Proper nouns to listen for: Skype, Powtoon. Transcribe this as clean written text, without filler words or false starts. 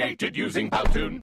created using Powtoon.